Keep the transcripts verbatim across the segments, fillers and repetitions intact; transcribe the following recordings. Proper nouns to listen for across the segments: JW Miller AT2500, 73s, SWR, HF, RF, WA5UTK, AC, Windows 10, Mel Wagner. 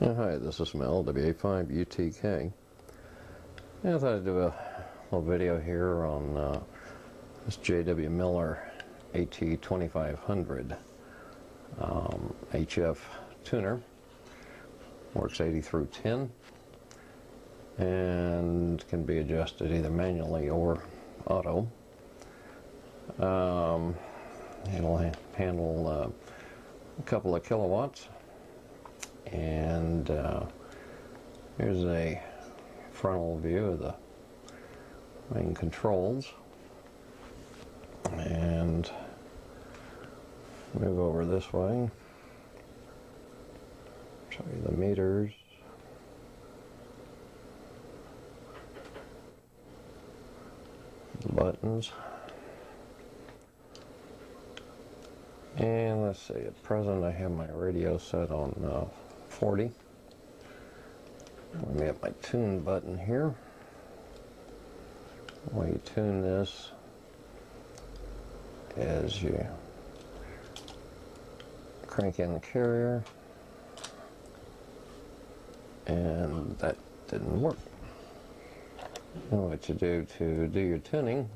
Yeah, hi, this is Mel, W A five U T K. Yeah, I thought I'd do a little video here on uh, this J W Miller A T twenty-five hundred um, H F tuner. Works eighty through ten and can be adjusted either manually or auto. Um, it'll ha handle uh, a couple of kilowatts. And uh, here's a frontal view of the main controls, and move over this way, show you the meters, the buttons, and let's see, at present I have my radio set on uh, forty. Let me hit my tune button here. The way you tune this is you crank in the carrier, and that didn't work. And what you do to do your tuning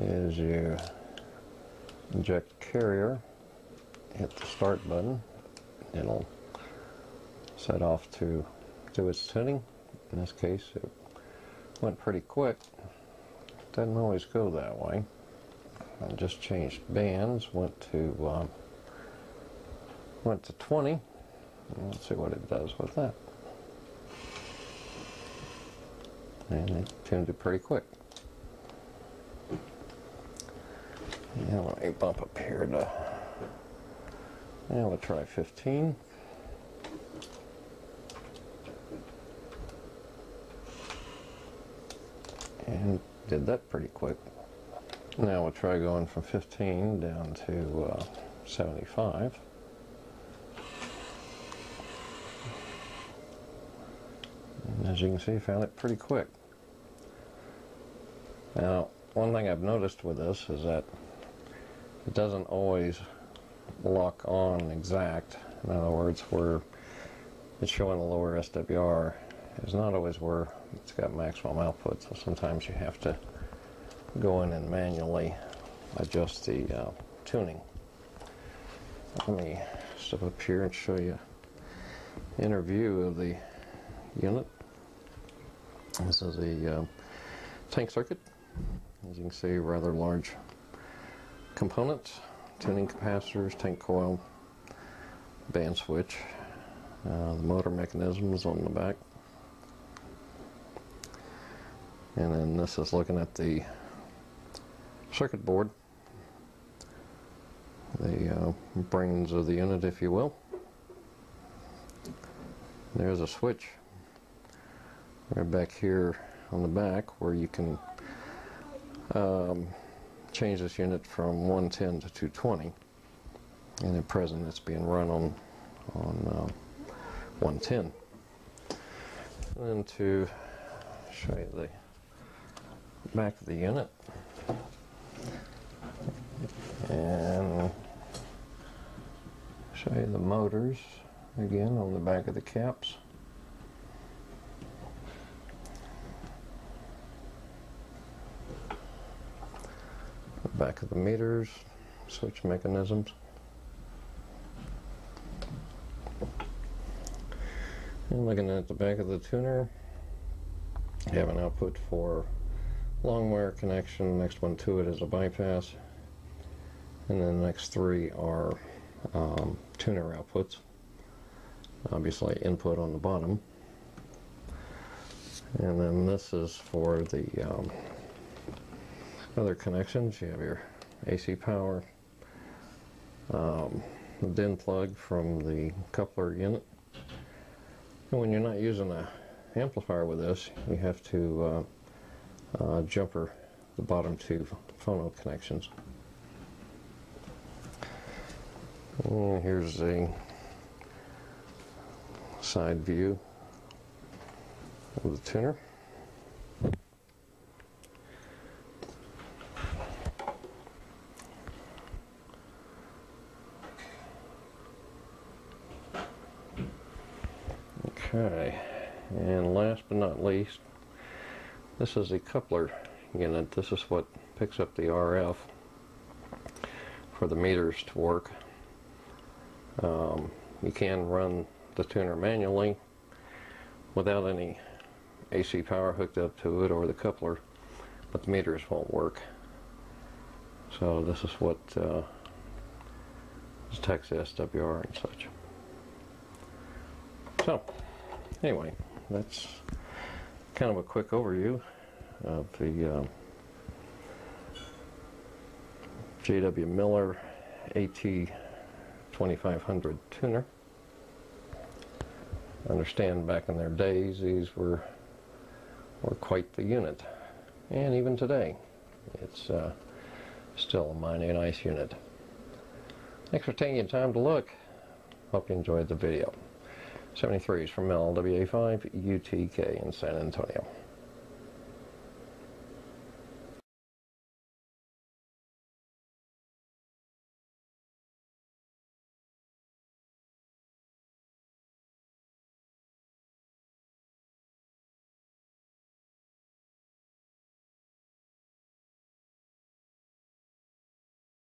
is you inject carrier, hit the start button. It'll set off to do its tuning. In this case, it went pretty quick. It doesn't always go that way. I just changed bands, went to um, went to twenty. Let's see what it does with that. And it tuned it pretty quick. And let me bump up here to, now we'll try fifteen. And did that pretty quick. Now we'll try going from fifteen down to uh, seventy-five. And as you can see, found it pretty quick. Now, one thing I've noticed with this is that it doesn't always lock on exact. In other words, where it's showing a lower S W R is not always where it's got maximum output, so sometimes you have to go in and manually adjust the uh, tuning. Let me step up here and show you an inner view of the unit. This is a uh, tank circuit. As you can see, rather large components. Tuning capacitors, tank coil, band switch, uh, the motor mechanisms on the back. And then this is looking at the circuit board, the uh, brains of the unit, if you will. There's a switch right back here on the back where you can um, change this unit from one ten to two twenty, and at present it's being run on on uh, one ten. And then to show you the back of the unit, and show you the motors again on the back of the caps. Back of the meters, switch mechanisms, and looking at the back of the tuner, you have an output for long wire connection. The next one to it is a bypass, and then the next three are um, tuner outputs. Obviously, input on the bottom, and then this is for the um, other connections. You have your A C power, um, the D I N plug from the coupler unit. And when you're not using an amplifier with this, you have to uh, uh, jumper the bottom two phono connections. And here's a side view of the tuner. Okay, and last but not least, this is the coupler unit. This is what picks up the R F for the meters to work. Um, you can run the tuner manually without any A C power hooked up to it or the coupler, but the meters won't work. So this is what uh, this takes the S W R and such. So anyway, that's kind of a quick overview of the um, J W Miller A T twenty-five hundred tuner. I understand back in their days these were were quite the unit, and even today it's uh, still a mighty nice unit. Thanks for taking your time to look. Hope you enjoyed the video. seventy-three is from Mel, W A five U T K in San Antonio.